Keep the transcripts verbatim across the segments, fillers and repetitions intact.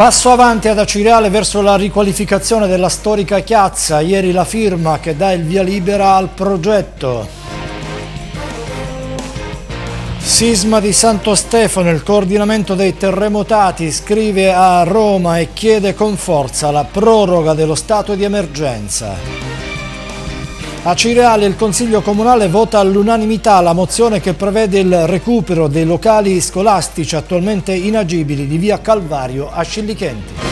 Passo avanti ad Acireale verso la riqualificazione della storica piazza. Ieri la firma che dà il via libera al progetto. Sisma di Santo Stefano, il coordinamento dei terremotati scrive a Roma e chiede con forza la proroga dello stato di emergenza. Acireale, il Consiglio Comunale vota all'unanimità la mozione che prevede il recupero dei locali scolastici attualmente inagibili di via Calvario a Scillichenti.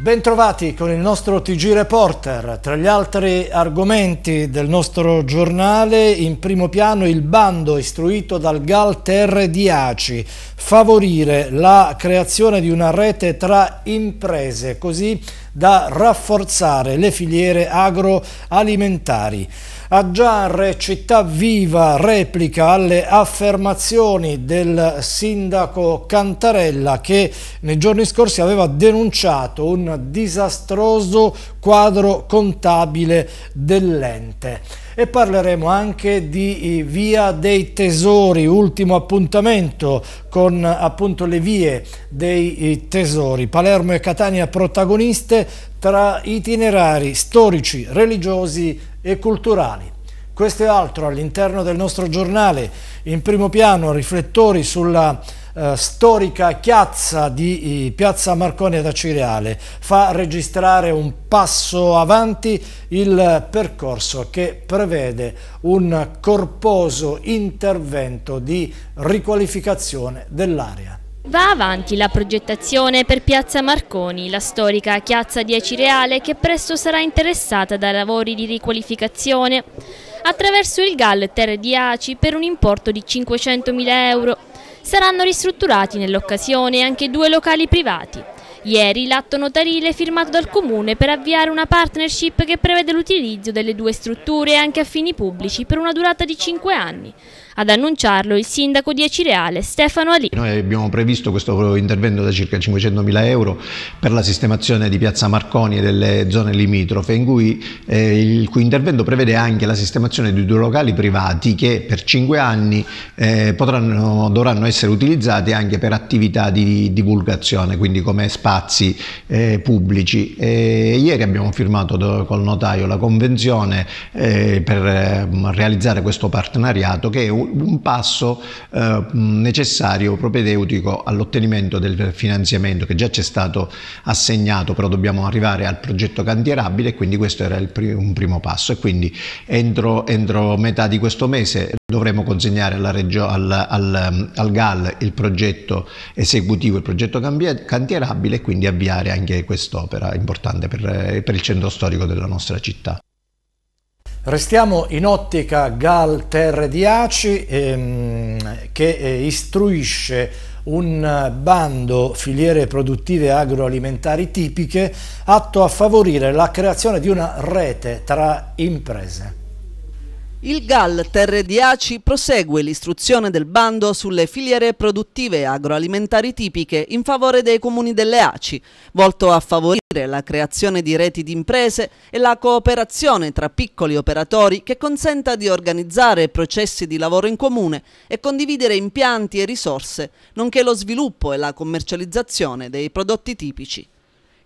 Bentrovati con il nostro T G Reporter. Tra gli altri argomenti del nostro giornale, in primo piano il bando istruito dal G A L Terre di Aci, favorire la creazione di una rete tra imprese, così da rafforzare le filiere agroalimentari. A Giarre, Città Viva replica alle affermazioni del sindaco Cantarella, che nei giorni scorsi aveva denunciato un disastroso quadro contabile dell'ente. E parleremo anche di Via dei Tesori, ultimo appuntamento con appunto le vie dei tesori. Palermo e Catania protagoniste tra itinerari storici, religiosi e culturali. Questo e altro all'interno del nostro giornale. In primo piano riflettori sulla Eh, storica piazza di eh, Piazza Marconi ad Acireale. Fa registrare un passo avanti il percorso che prevede un corposo intervento di riqualificazione dell'area. Va avanti la progettazione per Piazza Marconi, la storica piazza di Acireale che presto sarà interessata da lavori di riqualificazione attraverso il G A L Terre di Aci per un importo di cinquecentomila euro. Saranno ristrutturati nell'occasione anche due locali privati. Ieri l'atto notarile firmato dal Comune per avviare una partnership che prevede l'utilizzo delle due strutture anche a fini pubblici per una durata di cinque anni. Ad annunciarlo il sindaco di Acireale, Stefano Alì. Noi abbiamo previsto questo intervento da circa cinquecentomila euro per la sistemazione di Piazza Marconi e delle zone limitrofe, in cui, eh, il cui intervento prevede anche la sistemazione di due locali privati che per cinque anni eh, potranno, dovranno essere utilizzati anche per attività di divulgazione, quindi come spazi eh, pubblici. E ieri abbiamo firmato do, col notaio la convenzione eh, per eh, realizzare questo partenariato, che è un passo eh, necessario, propedeutico all'ottenimento del finanziamento che già c'è stato assegnato, però dobbiamo arrivare al progetto cantierabile, e quindi questo era il pr un primo passo, e quindi entro, entro metà di questo mese dovremo consegnare alla Regio, al, al, al G A L il progetto esecutivo, il progetto cantierabile, e quindi avviare anche quest'opera importante per, per il centro storico della nostra città. Restiamo in ottica G A L Terre di Aci ehm, che istruisce un bando filiere produttive agroalimentari tipiche atto a favorire la creazione di una rete tra imprese. Il G A L Terre di Aci prosegue l'istruzione del bando sulle filiere produttive agroalimentari tipiche in favore dei comuni delle Aci, volto a favorire la creazione di reti di imprese e la cooperazione tra piccoli operatori che consenta di organizzare processi di lavoro in comune e condividere impianti e risorse, nonché lo sviluppo e la commercializzazione dei prodotti tipici.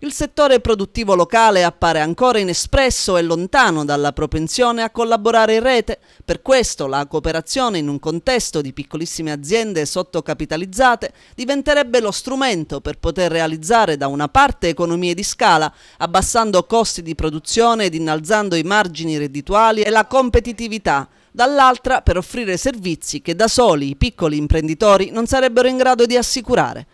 Il settore produttivo locale appare ancora inespresso e lontano dalla propensione a collaborare in rete, per questo la cooperazione in un contesto di piccolissime aziende sottocapitalizzate diventerebbe lo strumento per poter realizzare da una parte economie di scala, abbassando costi di produzione ed innalzando i margini reddituali e la competitività, dall'altra per offrire servizi che da soli i piccoli imprenditori non sarebbero in grado di assicurare.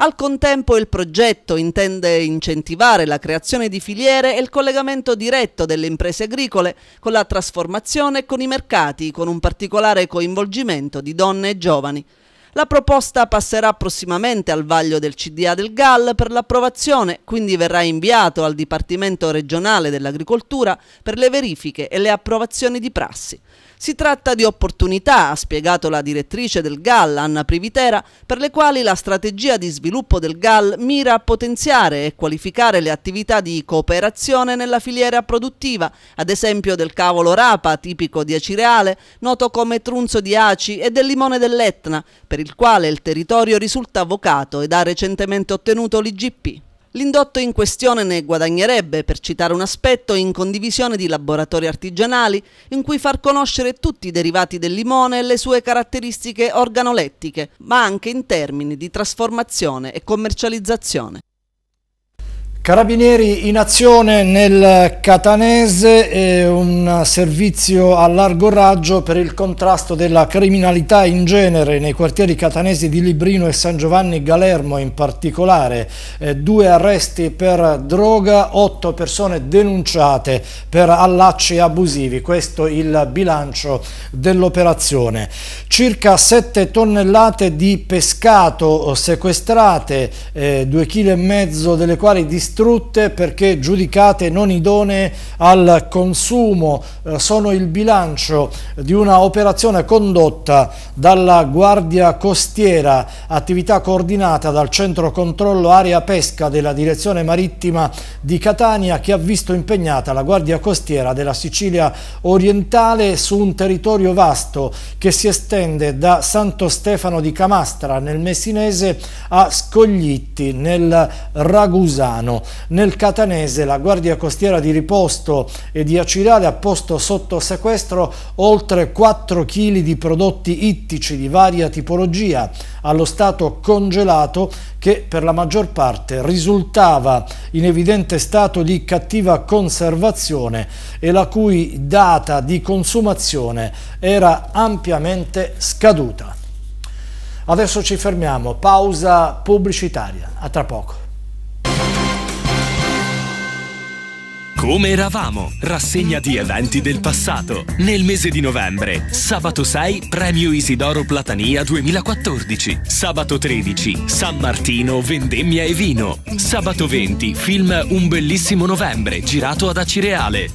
Al contempo il progetto intende incentivare la creazione di filiere e il collegamento diretto delle imprese agricole con la trasformazione e con i mercati, con un particolare coinvolgimento di donne e giovani. La proposta passerà prossimamente al vaglio del C D A del G A L per l'approvazione, quindi verrà inviato al Dipartimento regionale dell'Agricoltura per le verifiche e le approvazioni di prassi. Si tratta di opportunità, ha spiegato la direttrice del G A L, Anna Privitera, per le quali la strategia di sviluppo del G A L mira a potenziare e qualificare le attività di cooperazione nella filiera produttiva, ad esempio del cavolo rapa, tipico di Acireale, noto come trunzo di Aci, e del limone dell'Etna, per il quale il territorio risulta vocato ed ha recentemente ottenuto l'I G P. L'indotto in questione ne guadagnerebbe, per citare un aspetto, in condivisione di laboratori artigianali in cui far conoscere tutti i derivati del limone e le sue caratteristiche organolettiche, ma anche in termini di trasformazione e commercializzazione. Carabinieri in azione nel catanese, è un servizio a largo raggio per il contrasto della criminalità in genere nei quartieri catanesi di Librino e San Giovanni Galermo in particolare. Eh, due arresti per droga, otto persone denunciate per allacci abusivi. Questo il bilancio dell'operazione. Circa sette tonnellate di pescato sequestrate, eh, due chili e mezzo delle quali distrutte perché giudicate non idonee al consumo, sono il bilancio di una operazione condotta dalla Guardia Costiera, attività coordinata dal Centro Controllo Area Pesca della Direzione Marittima di Catania, che ha visto impegnata la Guardia Costiera della Sicilia orientale su un territorio vasto che si estende da Santo Stefano di Camastra nel Messinese a Scoglitti nel Ragusano. Nel catanese la Guardia Costiera di Riposto e di Acireale ha posto sotto sequestro oltre quattro chili di prodotti ittici di varia tipologia, allo stato congelato, che per la maggior parte risultava in evidente stato di cattiva conservazione e la cui data di consumazione era ampiamente scaduta. Adesso ci fermiamo, pausa pubblicitaria, a tra poco. Come eravamo, rassegna di eventi del passato. Nel mese di novembre, sabato sei, premio Isidoro Platania duemilaquattordici. Sabato tredici, San Martino, vendemmia e vino. Sabato venti, film Un bellissimo novembre, girato ad Acireale.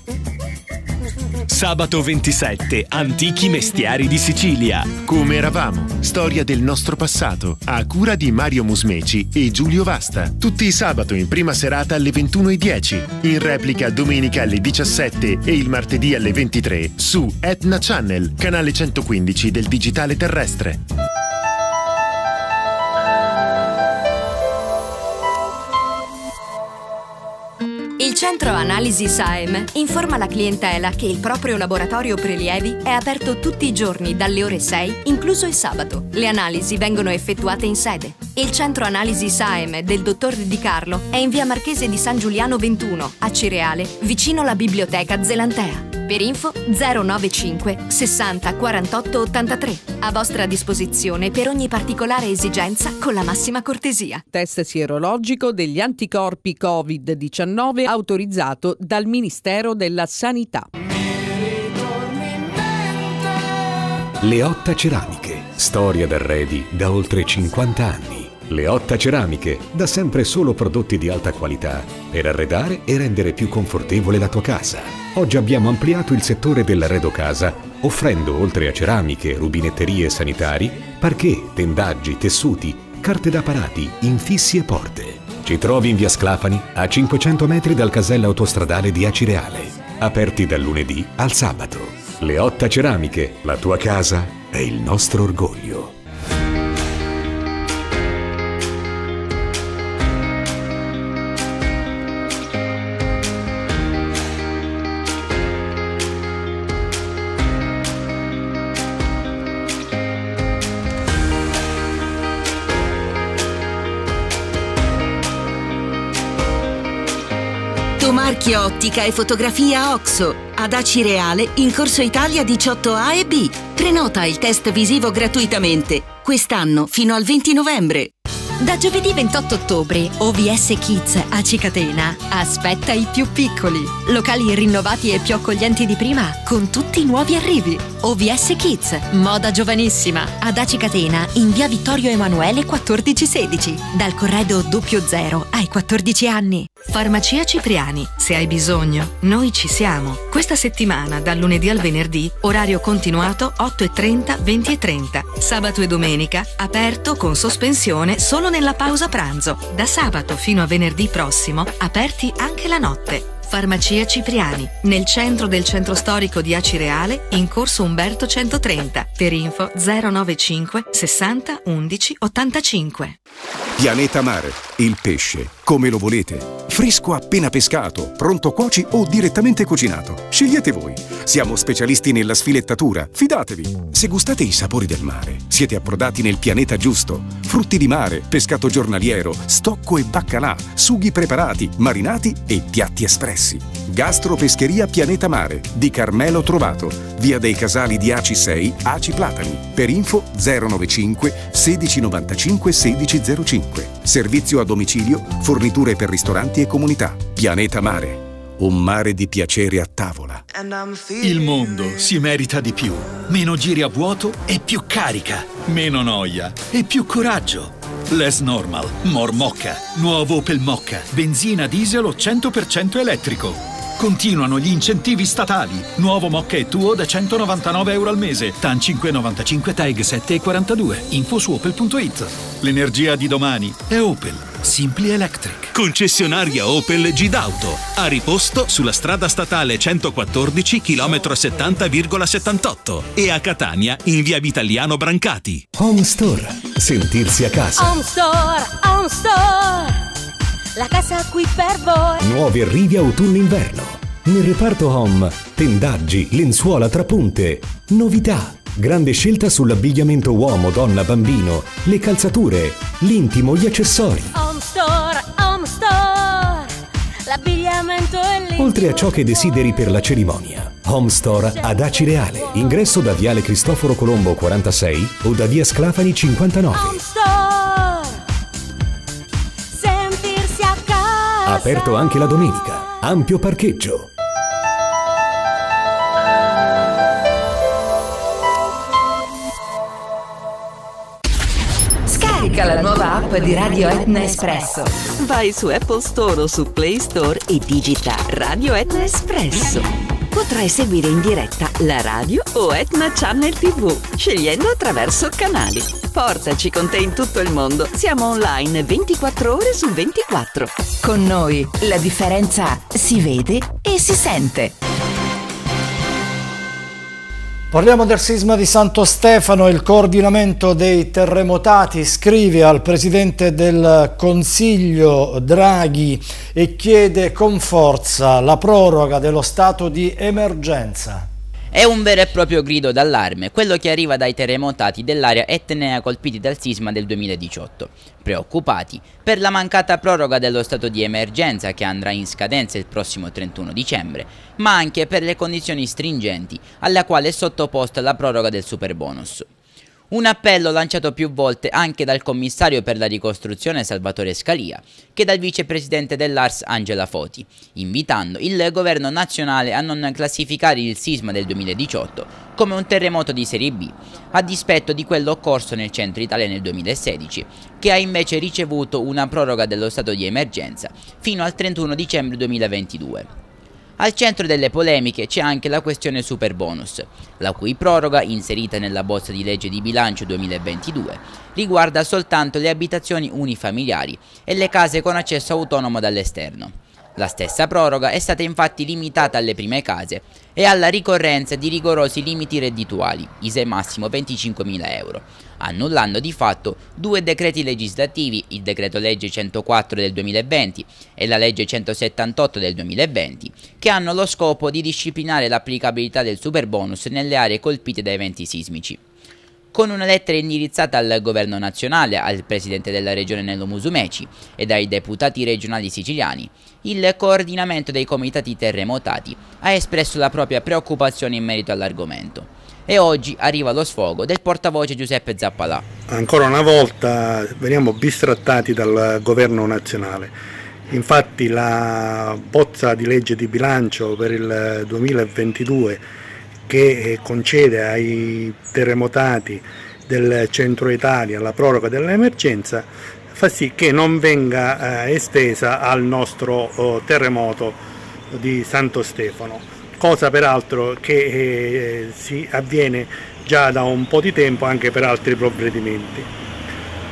Sabato ventisette, antichi mestieri di Sicilia. Come eravamo, storia del nostro passato, a cura di Mario Musumeci e Giulio Vasta. Tutti i sabato in prima serata alle ventuno e dieci, in replica domenica alle diciassette e il martedì alle ventitré su Etna Channel, canale centoquindici del digitale terrestre. Il centro analisi S A E M informa la clientela che il proprio laboratorio prelievi è aperto tutti i giorni dalle ore sei, incluso il sabato. Le analisi vengono effettuate in sede. Il centro analisi S A E M del dottor Di Carlo è in via Marchese di San Giuliano ventuno, a Acireale, vicino alla biblioteca Zelantea. Per info zero novantacinque sessanta quarantotto ottantatré. A vostra disposizione per ogni particolare esigenza con la massima cortesia. Test sierologico degli anticorpi Covid diciannove autorizzato dal Ministero della Sanità. Leotta Ceramiche. Storia d'arredi da oltre cinquanta anni. Leotta Ceramiche. Da sempre solo prodotti di alta qualità per arredare e rendere più confortevole la tua casa. Oggi abbiamo ampliato il settore dell'arredo casa, offrendo oltre a ceramiche, rubinetterie e sanitari, parquet, tendaggi, tessuti, carte da parati, infissi e porte. Ci trovi in via Sclafani, a cinquecento metri dal casello autostradale di Acireale. Aperti dal lunedì al sabato. Leotta Ceramiche, la tua casa è il nostro orgoglio. Marchio ottica e fotografia OXO, ad Acireale, in Corso Italia diciotto A e B. Prenota il test visivo gratuitamente, quest'anno fino al venti novembre. Da giovedì ventotto ottobre, O V S Kids Aci Catena aspetta i più piccoli. Locali rinnovati e più accoglienti di prima, con tutti i nuovi arrivi. O V S Kids, moda giovanissima, ad Aci Catena in via Vittorio Emanuele quattordici sedici, dal corredo zero ai quattordici anni. Farmacia Cipriani, se hai bisogno, noi ci siamo. Questa settimana, dal lunedì al venerdì, orario continuato otto e trenta, venti e trenta. Sabato e domenica, aperto con sospensione solo nella pausa pranzo. Da sabato fino a venerdì prossimo, aperti anche la notte. Farmacia Cipriani, nel centro del centro storico di Acireale, in corso Umberto centotrenta, per info zero novantacinque sessanta undici ottantacinque. Pianeta Mare, il pesce, come lo volete. Fresco appena pescato, pronto cuoci o direttamente cucinato. Scegliete voi. Siamo specialisti nella sfilettatura, fidatevi. Se gustate i sapori del mare, siete approdati nel pianeta giusto. Frutti di mare, pescato giornaliero, stocco e baccalà, sughi preparati, marinati e piatti espressi. Gastropescheria Pianeta Mare di Carmelo Trovato, via dei Casali di Aci sei, Aci Platani, per info zero novantacinque sedici novantacinque sedici zero cinque. Servizio a domicilio, forniture per ristoranti e comunità. Pianeta Mare, un mare di piacere a tavola. Il mondo si merita di più. Meno giri a vuoto e più carica, meno noia e più coraggio. Less normal, more Mokka. Nuovo Opel Mocha, benzina diesel o cento per cento elettrico. Continuano gli incentivi statali. Nuovo Mokka-e tuo da centonovantanove euro al mese. T A N cinque virgola novantacinque, T A G sette virgola quarantadue. Info su Opel punto it. L'energia di domani è Opel. Simply Electric. Concessionaria Opel Gidauto, a Riposto sulla strada statale centoquattordici, chilometro settanta virgola settantotto, e a Catania in via Vitaliano Brancati. Home Store, sentirsi a casa. Home Store, Home Store, la casa qui per voi. Nuovi arrivi autunno-inverno. Nel reparto home, tendaggi, lenzuola trapunte, novità. Grande scelta sull'abbigliamento uomo, donna, bambino, le calzature, l'intimo, gli accessori. Home Store, Home Store, l'abbigliamento è l'intimo. Oltre a ciò che desideri per la cerimonia. Home Store ad Acireale, ingresso da Viale Cristoforo Colombo quarantasei o da Via Sclafani cinquantanove. Home Store, sentirsi a casa. Aperto anche la domenica, ampio parcheggio. La nuova app di Radio Etna Espresso. Vai su Apple Store o su Play Store e digita Radio Etna Espresso. Potrai seguire in diretta la radio o Etna Channel tivù, scegliendo attraverso canali. Portaci con te in tutto il mondo. Siamo online ventiquattro ore su ventiquattro. Con noi la differenza si vede e si sente. Parliamo del sisma di Santo Stefano. Il coordinamento dei terremotati scrive al presidente del Consiglio Draghi e chiede con forza la proroga dello stato di emergenza. È un vero e proprio grido d'allarme, quello che arriva dai terremotati dell'area etnea colpiti dal sisma del duemiladiciotto, preoccupati per la mancata proroga dello stato di emergenza che andrà in scadenza il prossimo trentuno dicembre, ma anche per le condizioni stringenti alla quale è sottoposta la proroga del superbonus. Un appello lanciato più volte anche dal commissario per la ricostruzione Salvatore Scalia, che dal vicepresidente dell'A R S Angela Foti, invitando il governo nazionale a non classificare il sisma del duemiladiciotto come un terremoto di serie B, a dispetto di quello occorso nel centro Italia nel duemilasedici, che ha invece ricevuto una proroga dello stato di emergenza fino al trentuno dicembre duemilaventidue. Al centro delle polemiche c'è anche la questione superbonus, la cui proroga, inserita nella bozza di legge di bilancio duemilaventidue, riguarda soltanto le abitazioni unifamiliari e le case con accesso autonomo dall'esterno. La stessa proroga è stata infatti limitata alle prime case e alla ricorrenza di rigorosi limiti reddituali, I S E E massimo venticinquemila euro, annullando di fatto due decreti legislativi, il decreto legge centoquattro del duemilaventi e la legge centosettantotto del duemilaventi, che hanno lo scopo di disciplinare l'applicabilità del superbonus nelle aree colpite da eventi sismici. Con una lettera indirizzata al governo nazionale, al presidente della regione Nello Musumeci e ai deputati regionali siciliani, il coordinamento dei comitati terremotati ha espresso la propria preoccupazione in merito all'argomento. E oggi arriva lo sfogo del portavoce Giuseppe Zappalà. Ancora una volta veniamo bistrattati dal governo nazionale. Infatti la bozza di legge di bilancio per il duemilaventidue che concede ai terremotati del centro Italia la proroga dell'emergenza, fa sì che non venga eh, estesa al nostro oh, terremoto di Santo Stefano, cosa peraltro che eh, si avviene già da un po' di tempo anche per altri provvedimenti.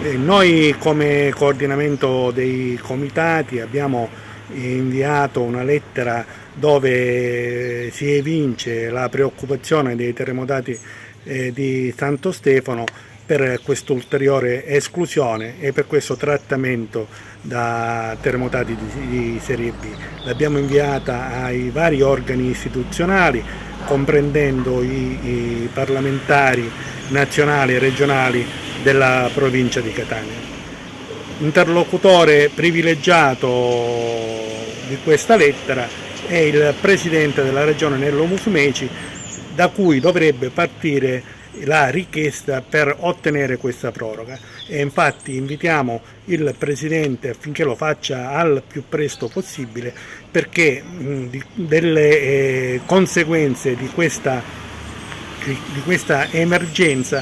Eh, noi come coordinamento dei comitati abbiamo inviato una lettera dove si evince la preoccupazione dei terremotati eh, di Santo Stefano per quest'ulteriore esclusione e per questo trattamento da terremotati di serie B. L'abbiamo inviata ai vari organi istituzionali, comprendendo i, i parlamentari nazionali e regionali della provincia di Catania. Interlocutore privilegiato di questa lettera è il presidente della regione Nello Musumeci, da cui dovrebbe partire la richiesta per ottenere questa proroga, e infatti invitiamo il Presidente affinché lo faccia al più presto possibile, perché delle conseguenze di questa, di questa emergenza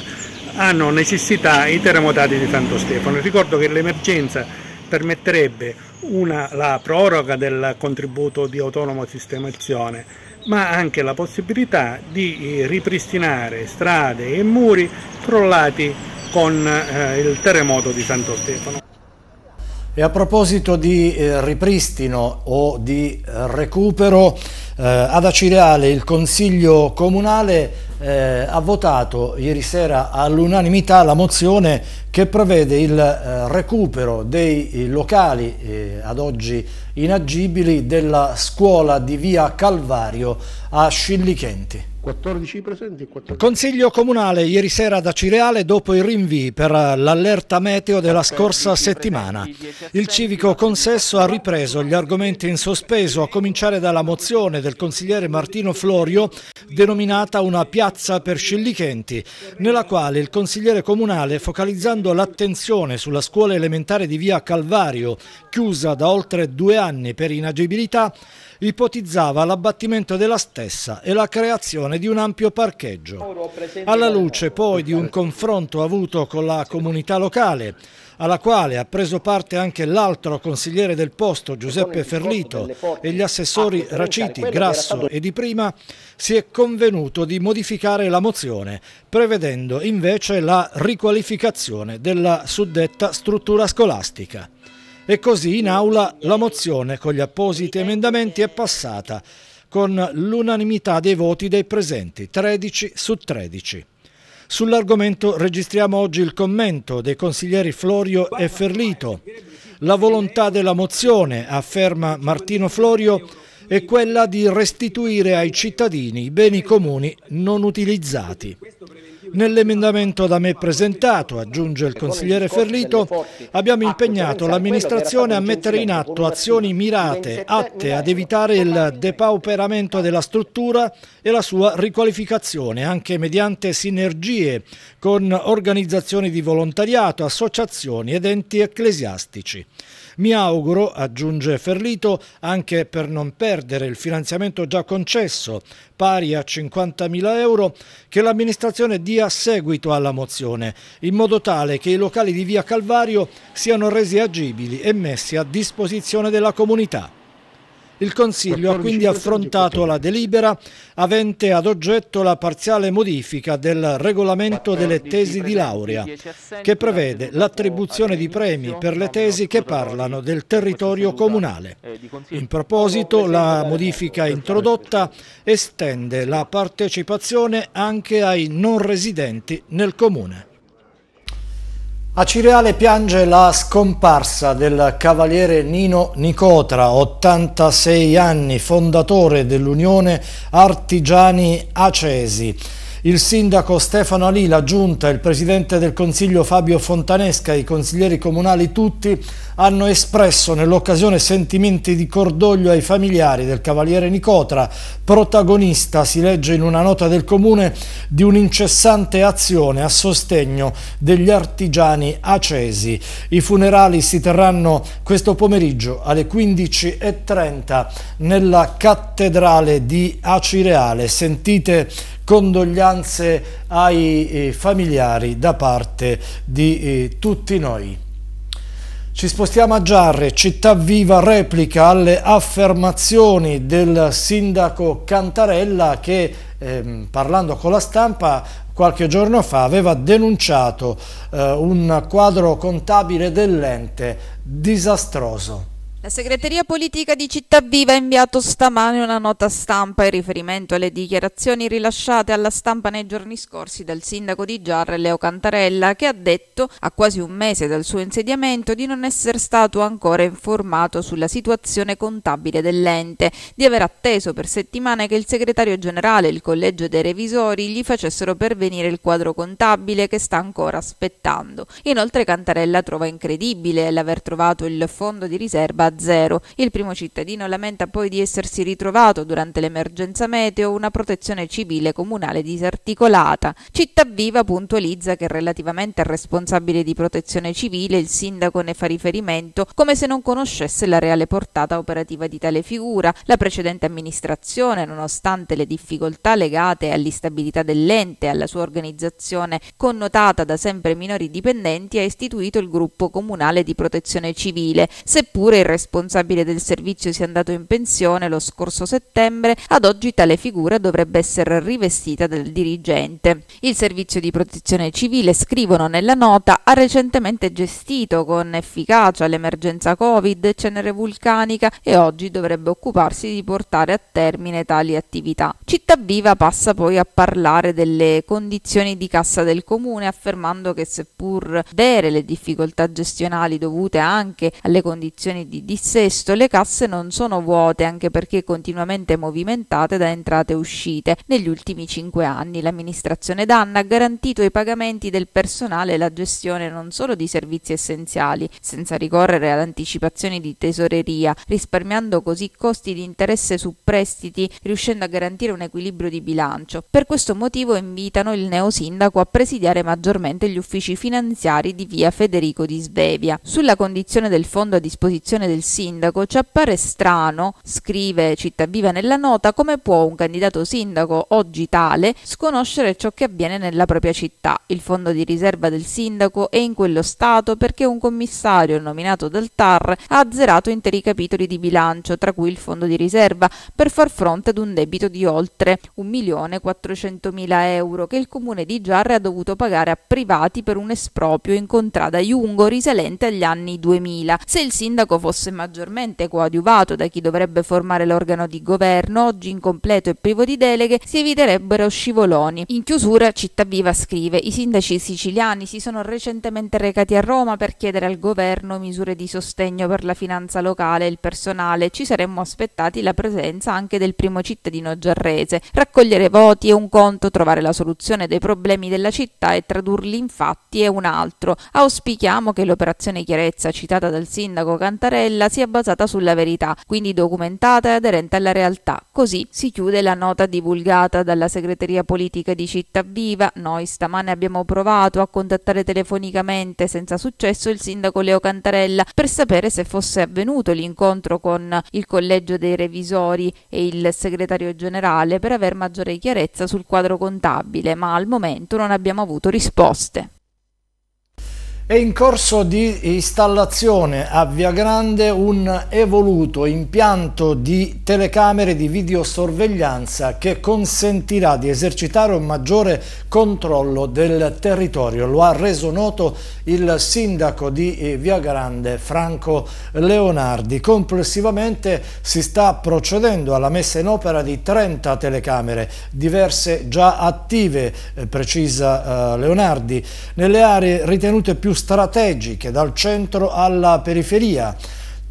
hanno necessità i terremotati di Santo Stefano. Ricordo che l'emergenza permetterebbe una, la proroga del contributo di autonoma sistemazione, ma anche la possibilità di ripristinare strade e muri crollati con eh, il terremoto di Santo Stefano. E a proposito di eh, ripristino o di eh, recupero, eh, ad Acireale il Consiglio Comunale eh, ha votato ieri sera all'unanimità la mozione che prevede il eh, recupero dei locali eh, ad oggi inagibili della scuola di Via Calvario a Scillichenti. quattordici presenti, quattordici. Consiglio Comunale ieri sera ad Acireale dopo i rinvii per l'allerta meteo della scorsa settimana. Il civico consesso ha ripreso gli argomenti in sospeso, a cominciare dalla mozione del consigliere Martino Florio denominata Una piazza per Scillichenti, nella quale il consigliere comunale, focalizzando l'attenzione sulla scuola elementare di Via Calvario, chiusa da oltre due anni per inagibilità, ipotizzava l'abbattimento della stessa e la creazione di un ampio parcheggio. Alla luce poi di un confronto avuto con la comunità locale, alla quale ha preso parte anche l'altro consigliere del posto Giuseppe Ferlito e gli assessori Raciti, Grasso e Di Prima, si è convenuto di modificare la mozione, prevedendo invece la riqualificazione della suddetta struttura scolastica. E così in aula la mozione con gli appositi emendamenti è passata con l'unanimità dei voti dei presenti, tredici su tredici. Sull'argomento registriamo oggi il commento dei consiglieri Florio e Ferlito. La volontà della mozione, afferma Martino Florio, è quella di restituire ai cittadini i beni comuni non utilizzati. Nell'emendamento da me presentato, aggiunge il consigliere Ferlito, abbiamo impegnato l'amministrazione a mettere in atto azioni mirate atte ad evitare il depauperamento della struttura e la sua riqualificazione, anche mediante sinergie con organizzazioni di volontariato, associazioni ed enti ecclesiastici. Mi auguro, aggiunge Ferlito, anche per non perdere il finanziamento già concesso, pari a cinquantamila euro, che l'amministrazione dia seguito alla mozione, in modo tale che i locali di Via Calvario siano resi agibili e messi a disposizione della comunità. Il Consiglio ha quindi affrontato la delibera avente ad oggetto la parziale modifica del regolamento delle tesi di laurea, che prevede l'attribuzione di premi per le tesi che parlano del territorio comunale. In proposito, la modifica introdotta estende la partecipazione anche ai non residenti nel comune. Acireale piange la scomparsa del cavaliere Nino Nicotra, ottantasei anni, fondatore dell'Unione Artigiani Acesi. Il sindaco Stefano Alì, la giunta, il presidente del Consiglio Fabio Fontanesca e i consiglieri comunali tutti hanno espresso nell'occasione sentimenti di cordoglio ai familiari del cavaliere Nicotra, protagonista, si legge in una nota del comune, di un'incessante azione a sostegno degli artigiani acesi. I funerali si terranno questo pomeriggio alle quindici e trenta nella cattedrale di Acireale. Sentite condoglianze ai familiari da parte di tutti noi. Ci spostiamo a Giarre, Città Viva replica alle affermazioni del sindaco Cantarella che, ehm, parlando con la stampa, qualche giorno fa aveva denunciato eh, un quadro contabile dell'ente disastroso. La segreteria politica di Città Viva ha inviato stamane una nota stampa in riferimento alle dichiarazioni rilasciate alla stampa nei giorni scorsi dal sindaco di Giarre Leo Cantarella, che ha detto a quasi un mese dal suo insediamento di non essere stato ancora informato sulla situazione contabile dell'ente, di aver atteso per settimane che il segretario generale e il collegio dei revisori gli facessero pervenire il quadro contabile che sta ancora aspettando. Inoltre Cantarella trova incredibile l'aver trovato il fondo di riserva zero. Il primo cittadino lamenta poi di essersi ritrovato durante l'emergenza meteo una protezione civile comunale disarticolata. Città Viva puntualizza che relativamente al responsabile di protezione civile il sindaco ne fa riferimento come se non conoscesse la reale portata operativa di tale figura. La precedente amministrazione, nonostante le difficoltà legate all'instabilità dell'ente e alla sua organizzazione connotata da sempre minori dipendenti, ha istituito il gruppo comunale di protezione civile, seppure il responsabile del servizio si è andato in pensione lo scorso settembre. Ad oggi tale figura dovrebbe essere rivestita dal dirigente. Il servizio di protezione civile, scrivono nella nota, ha recentemente gestito con efficacia l'emergenza Covid, cenere vulcanica e oggi dovrebbe occuparsi di portare a termine tali attività. Città Viva passa poi a parlare delle condizioni di cassa del comune, affermando che seppur vere le difficoltà gestionali dovute anche alle condizioni di dissesto, le casse non sono vuote, anche perché continuamente movimentate da entrate e uscite. Negli ultimi cinque anni l'amministrazione D'Anna ha garantito i pagamenti del personale e la gestione non solo di servizi essenziali, senza ricorrere ad anticipazioni di tesoreria, risparmiando così costi di interesse su prestiti, riuscendo a garantire un equilibrio di bilancio. Per questo motivo invitano il neosindaco a presidiare maggiormente gli uffici finanziari di via Federico di Svevia. Sulla condizione del fondo a disposizione del sindaco ci appare strano, scrive Città Viva nella nota, come può un candidato sindaco oggi tale sconoscere ciò che avviene nella propria città. Il fondo di riserva del sindaco è in quello stato perché un commissario nominato dal T A R ha azzerato interi capitoli di bilancio, tra cui il fondo di riserva, per far fronte ad un debito di oltre un milione quattrocentomila euro che il comune di Giarre ha dovuto pagare a privati per un esproprio in contrada Jungo risalente agli anni duemila. Se il sindaco fosse maggiormente coadiuvato da chi dovrebbe formare l'organo di governo, oggi incompleto e privo di deleghe, si eviterebbero scivoloni. In chiusura Città Viva scrive: i sindaci siciliani si sono recentemente recati a Roma per chiedere al governo misure di sostegno per la finanza locale e il personale. Ci saremmo aspettati la presenza anche del primo cittadino giarrese. Raccogliere voti è un conto, trovare la soluzione dei problemi della città e tradurli in fatti è un altro. Auspichiamo che l'operazione chiarezza citata dal sindaco Cantarella sia basata sulla verità, quindi documentata e aderente alla realtà. Così si chiude la nota divulgata dalla segreteria politica di Città Viva. Noi stamane abbiamo provato a contattare telefonicamente senza successo il sindaco Leo Cantarella per sapere se fosse avvenuto l'incontro con il collegio dei revisori e il segretario generale per aver maggiore chiarezza sul quadro contabile, ma al momento non abbiamo avuto risposte. È in corso di installazione a Via Grande un evoluto impianto di telecamere di videosorveglianza che consentirà di esercitare un maggiore controllo del territorio. Lo ha reso noto il sindaco di Via Grande, Franco Leonardi. Complessivamente si sta procedendo alla messa in opera di trenta telecamere, diverse già attive, precisa Leonardi, nelle aree ritenute più strategiche dal centro alla periferia.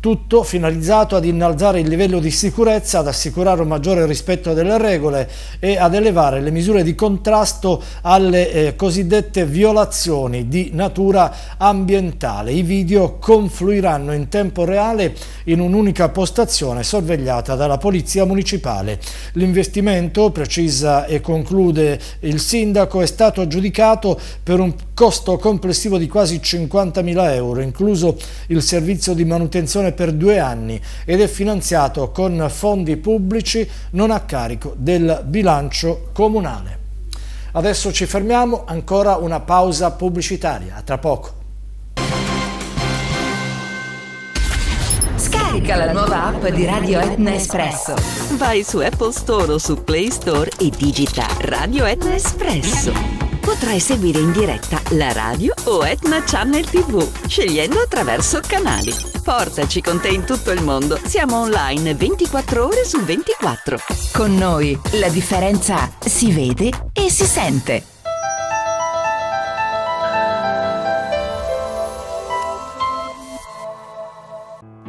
Tutto finalizzato ad innalzare il livello di sicurezza, ad assicurare un maggiore rispetto delle regole e ad elevare le misure di contrasto alle eh, cosiddette violazioni di natura ambientale. I video confluiranno in tempo reale in un'unica postazione sorvegliata dalla Polizia Municipale. L'investimento, precisa e conclude il sindaco, è stato aggiudicato per un costo complessivo di quasi cinquantamila euro, incluso il servizio di manutenzione per due anni, ed è finanziato con fondi pubblici non a carico del bilancio comunale. Adesso ci fermiamo, ancora una pausa pubblicitaria, a tra poco. Scarica la nuova app di Radio Etna Espresso. Vai su Apple Store o su Play Store e digita Radio Etna Espresso. Potrai seguire in diretta la radio o Etna Channel tivù, scegliendo attraverso canali. Portaci con te in tutto il mondo. Siamo online ventiquattro ore su ventiquattro. Con noi la differenza si vede e si sente.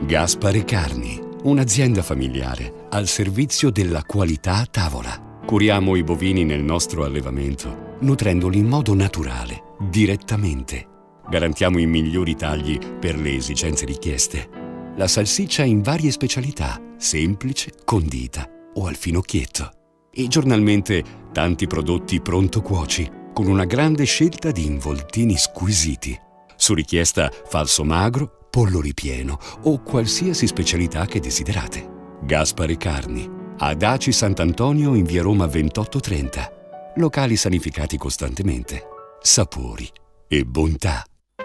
Gaspare Carni, un'azienda familiare al servizio della qualità a tavola. Curiamo i bovini nel nostro allevamento, nutrendoli in modo naturale, direttamente. Garantiamo i migliori tagli per le esigenze richieste. La salsiccia in varie specialità, semplice, condita o al finocchietto. E giornalmente tanti prodotti pronto cuoci, con una grande scelta di involtini squisiti. Su richiesta falso magro, pollo ripieno o qualsiasi specialità che desiderate. Gaspare Carni, ad Aci Sant'Antonio in via Roma ventotto trenta. Locali sanificati costantemente. Sapori e bontà.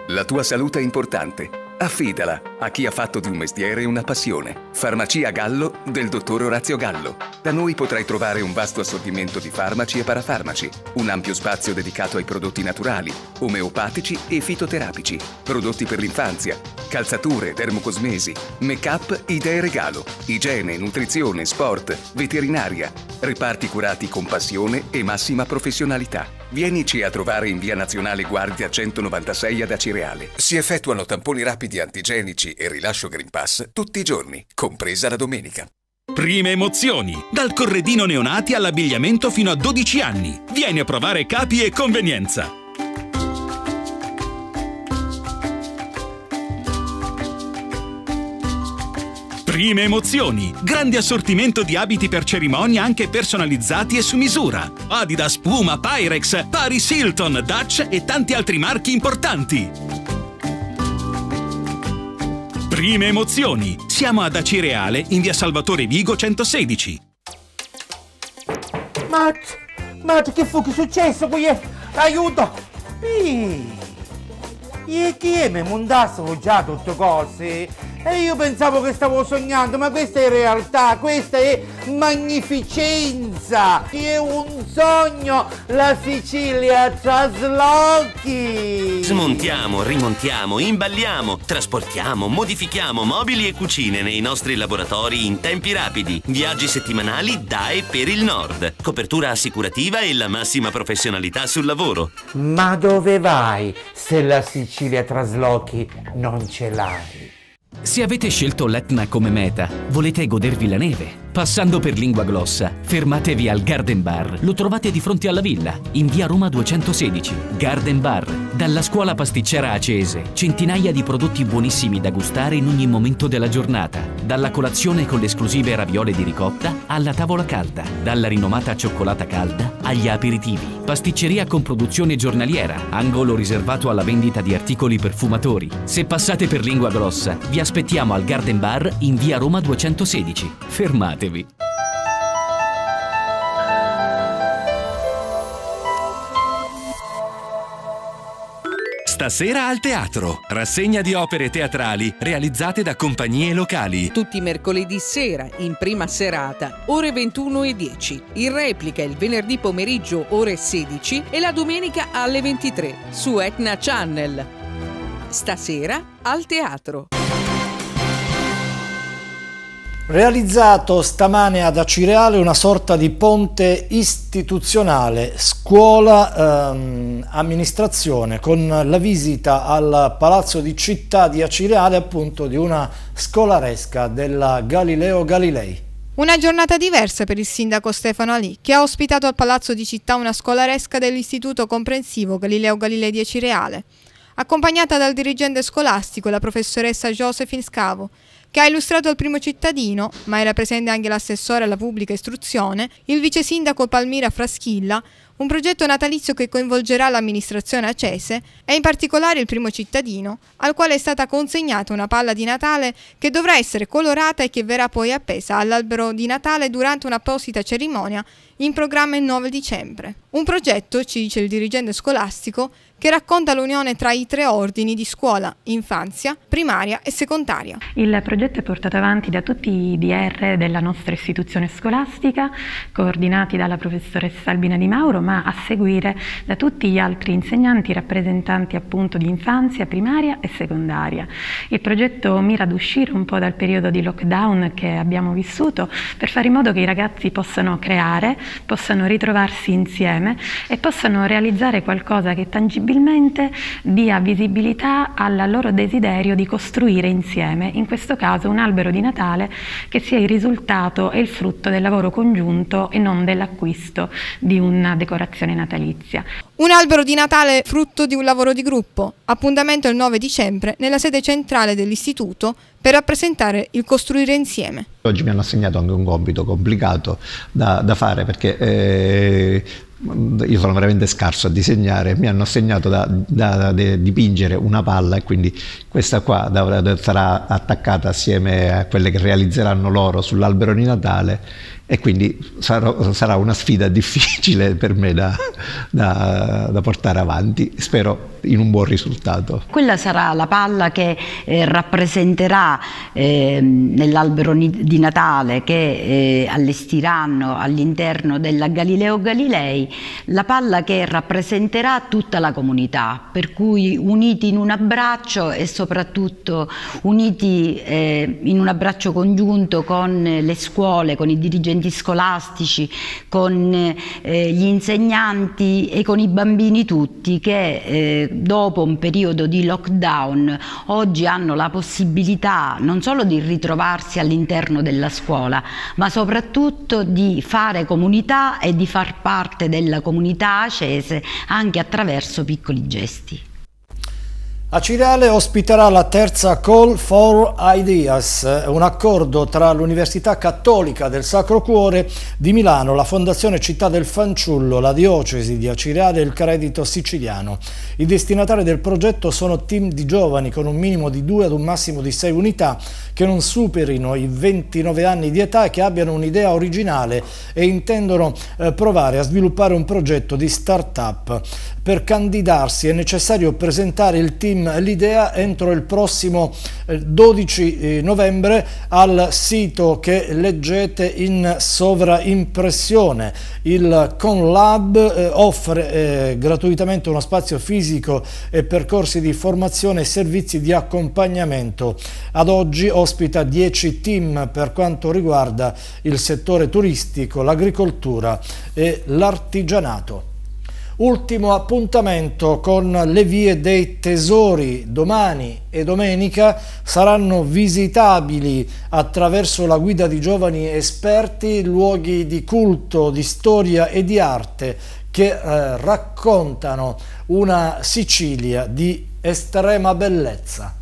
La tua salute è importante. Affidala a chi ha fatto di un mestiere una passione. Farmacia Gallo del dottor Orazio Gallo. Da noi potrai trovare un vasto assortimento di farmaci e parafarmaci, un ampio spazio dedicato ai prodotti naturali, omeopatici e fitoterapici, prodotti per l'infanzia, calzature, dermocosmesi, make-up, idee regalo, igiene, nutrizione, sport, veterinaria, reparti curati con passione e massima professionalità. Vienici a trovare in via Nazionale Guardia centonovantasei ad Acireale. Si effettuano tamponi rapidi antigenici e rilascio Green Pass tutti i giorni, compresa la domenica. Prime Emozioni, dal corredino neonati all'abbigliamento fino a dodici anni. Vieni a provare capi e convenienza. Prime Emozioni, grande assortimento di abiti per cerimonia anche personalizzati e su misura. Adidas, Puma, Pyrex, Paris Hilton, Dutch e tanti altri marchi importanti. Prime Emozioni, siamo ad Acireale in via Salvatore Vigo centosedici. Matt, Matt, che fu che è successo qui? Aiuto! E che mi mondassero già tutte cose? E io pensavo che stavo sognando, ma questa è realtà, questa è magnificenza, che è un sogno, la Sicilia Traslochi! Smontiamo, rimontiamo, imballiamo, trasportiamo, modifichiamo mobili e cucine nei nostri laboratori in tempi rapidi. Viaggi settimanali da e per il nord, copertura assicurativa e la massima professionalità sul lavoro. Ma dove vai se la Sicilia Traslochi non ce l'hai? Se avete scelto l'Etna come meta, volete godervi la neve? Passando per Linguaglossa, fermatevi al Garden Bar. Lo trovate di fronte alla villa, in via Roma duecentosedici. Garden Bar, dalla scuola pasticcera Acese. Centinaia di prodotti buonissimi da gustare in ogni momento della giornata. Dalla colazione con le esclusive raviole di ricotta alla tavola calda. Dalla rinomata cioccolata calda agli aperitivi. Pasticceria con produzione giornaliera. Angolo riservato alla vendita di articoli perfumatori. Se passate per Linguaglossa, vi aspettiamo al Garden Bar in via Roma duecentosedici. Fermatevi. Stasera al teatro, rassegna di opere teatrali realizzate da compagnie locali. Tutti i mercoledì sera, in prima serata, ore ventuno e dieci, in replica il venerdì pomeriggio ore sedici e la domenica alle ventitré su Etna Channel. Stasera al teatro. Realizzato stamane ad Acireale una sorta di ponte istituzionale scuola-amministrazione ehm, con la visita al Palazzo di Città di Acireale, appunto, di una scolaresca della Galileo Galilei. Una giornata diversa per il sindaco Stefano Alì, che ha ospitato al Palazzo di Città una scolaresca dell'Istituto Comprensivo Galileo Galilei di Acireale, accompagnata dal dirigente scolastico, la professoressa Josephine Scavo, che ha illustrato al primo cittadino, ma era presente anche l'assessore alla pubblica istruzione, il vice sindaco Palmira Fraschilla, un progetto natalizio che coinvolgerà l'amministrazione acese e in particolare il primo cittadino, al quale è stata consegnata una palla di Natale che dovrà essere colorata e che verrà poi appesa all'albero di Natale durante un'apposita cerimonia in programma il nove dicembre. Un progetto, ci dice il dirigente scolastico, che racconta l'unione tra i tre ordini di scuola, infanzia, primaria e secondaria. Il progetto è portato avanti da tutti i D R della nostra istituzione scolastica, coordinati dalla professoressa Albina Di Mauro, ma a seguire da tutti gli altri insegnanti rappresentanti appunto di infanzia, primaria e secondaria. Il progetto mira ad uscire un po' dal periodo di lockdown che abbiamo vissuto per fare in modo che i ragazzi possano creare, possano ritrovarsi insieme e possano realizzare qualcosa che tangibilmente dia visibilità al loro desiderio di costruire insieme, in questo caso un albero di Natale che sia il risultato e il frutto del lavoro congiunto e non dell'acquisto di una decorazione natalizia. Un albero di Natale frutto di un lavoro di gruppo, appuntamento il nove dicembre nella sede centrale dell'istituto per rappresentare il costruire insieme. Oggi mi hanno assegnato anche un compito complicato da, da fare perché eh, io sono veramente scarso a disegnare, mi hanno assegnato da, da, da de, dipingere una palla e quindi questa qua da, da, sarà attaccata assieme a quelle che realizzeranno loro sull'albero di Natale. E quindi sarò, sarà una sfida difficile per me da, da, da portare avanti, spero in un buon risultato. Quella sarà la palla che eh, rappresenterà eh, nell'albero di Natale che eh, allestiranno all'interno della Galileo Galilei, la palla che rappresenterà tutta la comunità, per cui uniti in un abbraccio e soprattutto uniti eh, in un abbraccio congiunto con le scuole, con i dirigenti scolastici, con eh, gli insegnanti e con i bambini tutti che eh, dopo un periodo di lockdown oggi hanno la possibilità non solo di ritrovarsi all'interno della scuola ma soprattutto di fare comunità e di far parte della comunità acese anche attraverso piccoli gesti. Acireale ospiterà la terza Call for Ideas, un accordo tra l'Università Cattolica del Sacro Cuore di Milano, la Fondazione Città del Fanciullo, la Diocesi di Acireale e il Credito Siciliano. I destinatari del progetto sono team di giovani con un minimo di due ad un massimo di sei unità che non superino i ventinove anni di età e che abbiano un'idea originale e intendono eh, provare a sviluppare un progetto di start-up. Per candidarsi è necessario presentare il team l'idea entro il prossimo dodici novembre al sito che leggete in sovraimpressione. Il ConLab offre eh, gratuitamente uno spazio fisico e percorsi di formazione e servizi di accompagnamento. Ad oggi ospita dieci team per quanto riguarda il settore turistico, l'agricoltura e l'artigianato. Ultimo appuntamento con le vie dei tesori. Domani e domenica saranno visitabili attraverso la guida di giovani esperti luoghi di culto, di storia e di arte che eh, raccontano una Sicilia di estrema bellezza.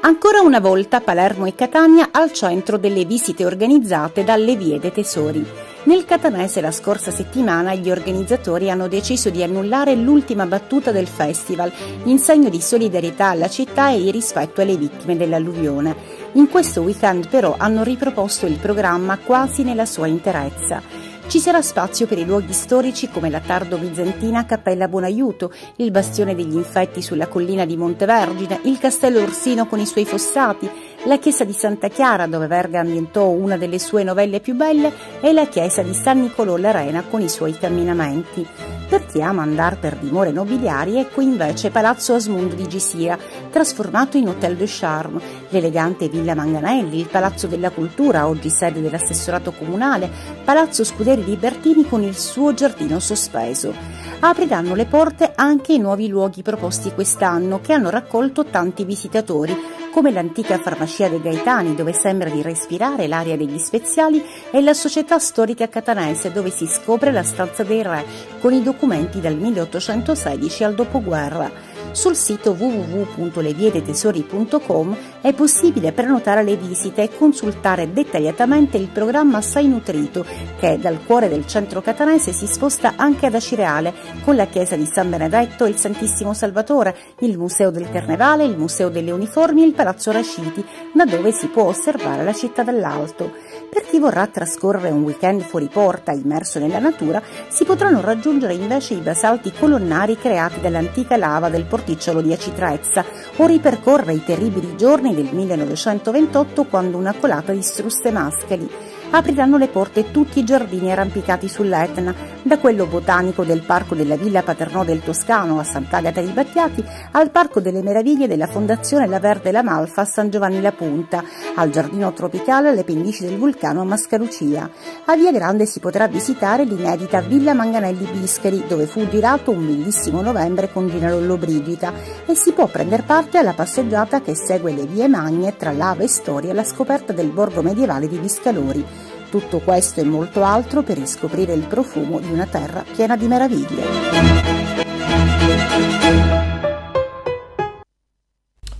Ancora una volta Palermo e Catania al centro delle visite organizzate dalle vie dei tesori. Nel catanese la scorsa settimana gli organizzatori hanno deciso di annullare l'ultima battuta del festival in segno di solidarietà alla città e di rispetto alle vittime dell'alluvione. In questo weekend però hanno riproposto il programma quasi nella sua interezza. Ci sarà spazio per i luoghi storici come la tardo-bizantina Cappella Buonaiuto, il bastione degli infetti sulla collina di Montevergine, il castello Orsino con i suoi fossati, la chiesa di Santa Chiara dove Verga ambientò una delle sue novelle più belle e la chiesa di San Nicolò l'Arena con i suoi camminamenti. Per chi ama andare per dimore nobiliari, ecco invece Palazzo Asmundo di Gisira, trasformato in Hotel de Charme, l'elegante Villa Manganelli, il Palazzo della Cultura, oggi sede dell'assessorato comunale, Palazzo Scuderi di Bertini con il suo giardino sospeso. Apriranno le porte anche i nuovi luoghi proposti quest'anno che hanno raccolto tanti visitatori, come l'antica farmacia dei Gaetani dove sembra di respirare l'aria degli speziali e la società storica catanese dove si scopre la stanza dei re con i documenti dal milleottocentosedici al dopoguerra. Sul sito w w w punto le vie dei tesori punto com è possibile prenotare le visite e consultare dettagliatamente il programma Assai Nutrito, che dal cuore del centro catanese si sposta anche ad Acireale, con la chiesa di San Benedetto e il Santissimo Salvatore, il Museo del Carnevale, il Museo delle Uniformi e il Palazzo Rasciti, da dove si può osservare la città dall'alto. Per chi vorrà trascorrere un weekend fuori porta, immerso nella natura, si potranno raggiungere invece i basalti colonnari creati dall'antica lava del porticciolo di Acitrezza, o ripercorrere i terribili giorni del millenovecentoventotto, quando una colata distrusse Mascali. Apriranno le porte tutti i giardini arrampicati sull'Etna, da quello botanico del Parco della Villa Paternò del Toscano a Sant'Agata di Battiati, al Parco delle Meraviglie della Fondazione La Verde e la Malfa a San Giovanni La Punta, al Giardino Tropicale alle pendici del vulcano a Mascalucia. A Via Grande si potrà visitare l'inedita Villa Manganelli Biscari, dove fu girato Un bellissimo novembre con Ginarello Brigida, e si può prendere parte alla passeggiata che segue le vie Magne tra Lava e Storia alla scoperta del borgo medievale di Viscalori. Tutto questo e molto altro per riscoprire il profumo di una terra piena di meraviglie.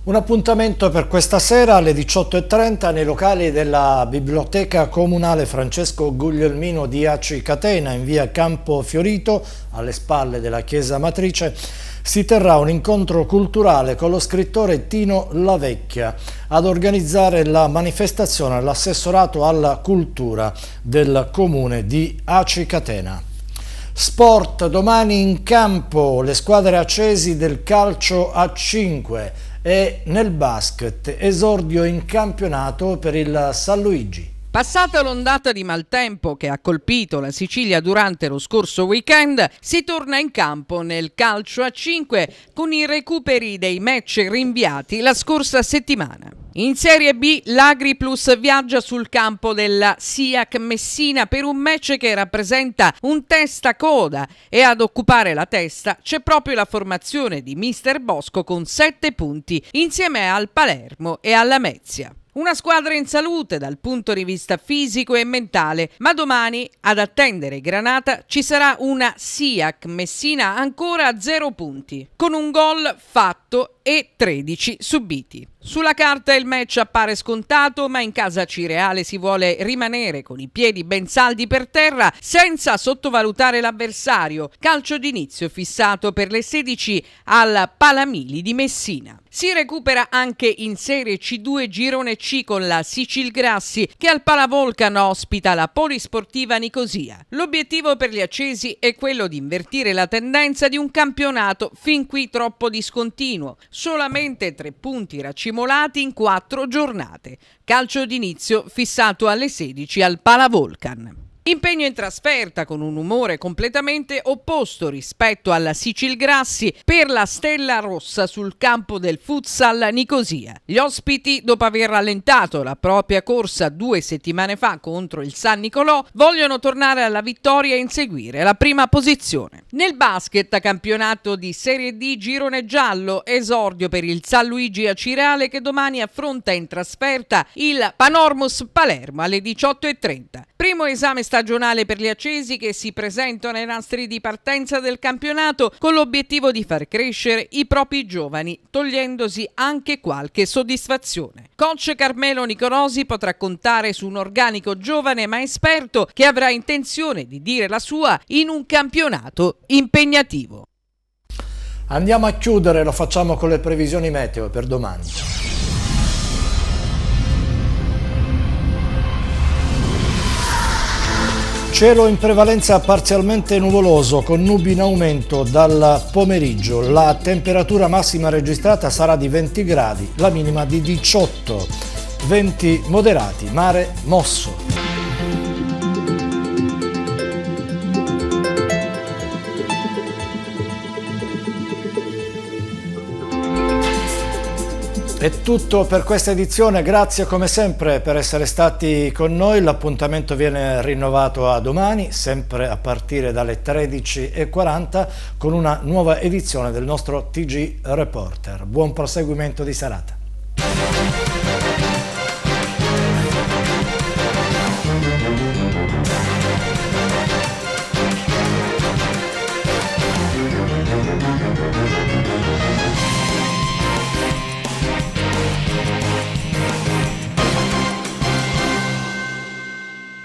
Un appuntamento per questa sera alle diciotto e trenta nei locali della Biblioteca Comunale Francesco Guglielmino di Aci Catena, in via Campo Fiorito, alle spalle della Chiesa Matrice. Si terrà un incontro culturale con lo scrittore Tino Lavecchia. Ad organizzare la manifestazione l'assessorato alla cultura del comune di Aci Catena. Sport, domani in campo le squadre acesi del calcio a cinque e nel basket esordio in campionato per il San Luigi. Passata l'ondata di maltempo che ha colpito la Sicilia durante lo scorso weekend, si torna in campo nel calcio a cinque con i recuperi dei match rinviati la scorsa settimana. In Serie B l'Agri Plus viaggia sul campo della S I A C Messina per un match che rappresenta un testacoda, e ad occupare la testa c'è proprio la formazione di mister Bosco con sette punti insieme al Palermo e alla Mezia. Una squadra in salute dal punto di vista fisico e mentale, ma domani ad attendere Granata ci sarà una S I A C Messina ancora a zero punti, con un gol fatto e tredici subiti. Sulla carta il match appare scontato, ma in casa Acireale si vuole rimanere con i piedi ben saldi per terra senza sottovalutare l'avversario. Calcio d'inizio fissato per le sedici al Palamili di Messina. Si recupera anche in Serie C due Girone C con la Sicilgrassi, che al Palavolcano ospita la Polisportiva Nicosia. L'obiettivo per gli accesi è quello di invertire la tendenza di un campionato fin qui troppo discontinuo. Solamente tre punti racimolati in quattro giornate. Calcio d'inizio fissato alle sedici al Palavolcan. Impegno in trasferta con un umore completamente opposto rispetto alla Sicilgrassi per la Stella Rossa sul campo del Futsal Nicosia. Gli ospiti, dopo aver rallentato la propria corsa due settimane fa contro il San Nicolò, vogliono tornare alla vittoria e inseguire la prima posizione. Nel basket, a campionato di Serie D girone giallo, esordio per il San Luigi Acireale, che domani affronta in trasferta il Panormus Palermo alle diciotto e trenta. Primo esame sta Stagionale per gli accesi, che si presentano ai nastri di partenza del campionato con l'obiettivo di far crescere i propri giovani, togliendosi anche qualche soddisfazione. Coach Carmelo Nicolosi potrà contare su un organico giovane ma esperto, che avrà intenzione di dire la sua in un campionato impegnativo. Andiamo a chiudere, lo facciamo con le previsioni meteo per domani. Cielo in prevalenza parzialmente nuvoloso, con nubi in aumento dal pomeriggio. La temperatura massima registrata sarà di venti gradi, la minima di diciotto. Venti moderati, mare mosso. È tutto per questa edizione, grazie come sempre per essere stati con noi, l'appuntamento viene rinnovato a domani, sempre a partire dalle tredici e quaranta, con una nuova edizione del nostro T G Reporter. Buon proseguimento di serata.